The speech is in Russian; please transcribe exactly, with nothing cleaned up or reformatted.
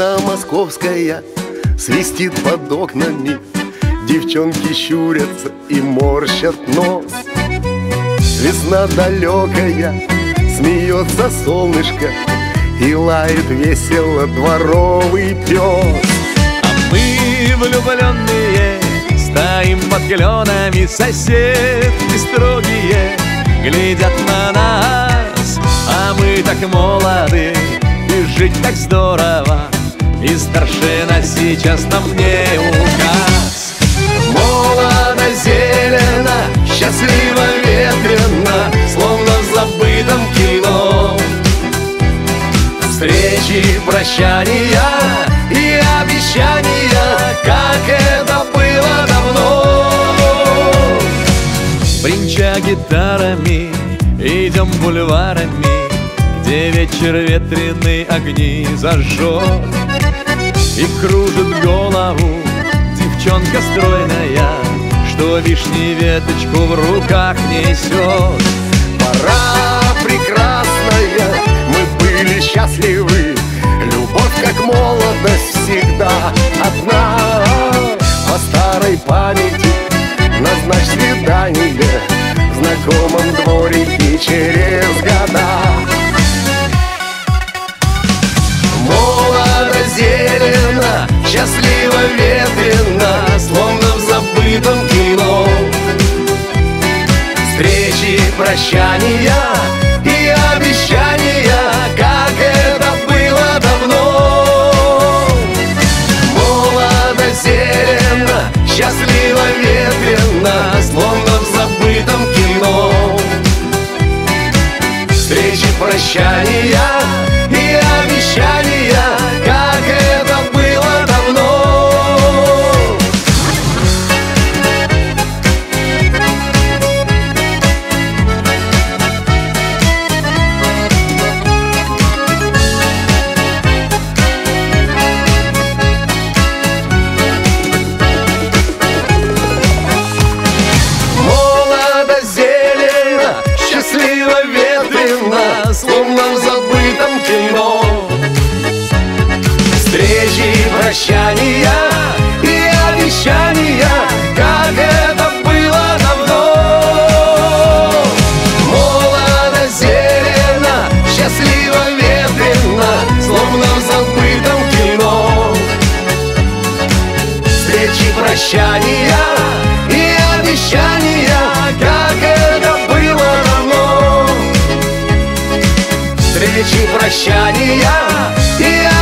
Зелено московская свистит под окнами. Девчонки щурятся и морщат нос. Весна далекая, смеется солнышко и лает весело дворовый пес. А мы, влюбленные, стоим под кленами. Соседки строгие глядят на нас. А мы так молоды, и жить так здорово, и старшина сейчас нам не указ. Молодо-зелено, счастливо ветрено, словно в забытом кино. Встречи, прощания и обещания, как это было давно. Бринча гитарами, идем бульварами, где вечер ветреный огни зажжет. И кружит голову девчонка стройная, что вишни веточку в руках несет. Пора прекрасная, мы были счастливы, любовь как молодость всегда одна. По старой памяти назначь свидание в знакомом дворике через года. Молодо-зелено, счастливо ветрено, словно в забытом кино. Встречи, прощания и обещания, как это было давно. Молодо-зелено, счастливо ветрено, словно в забытом кино. Встречи, прощания и обещания, как это было давно. Молодо-зелено, счастливо ветрено, словно в забытом кино. Встречи, прощания и обещания, как это было давно. Молодо-зелено, счастливо ветрено, словно в забытом кино. Встречи, прощания и обещания, как это было давно. Встречи, прощания и обещания.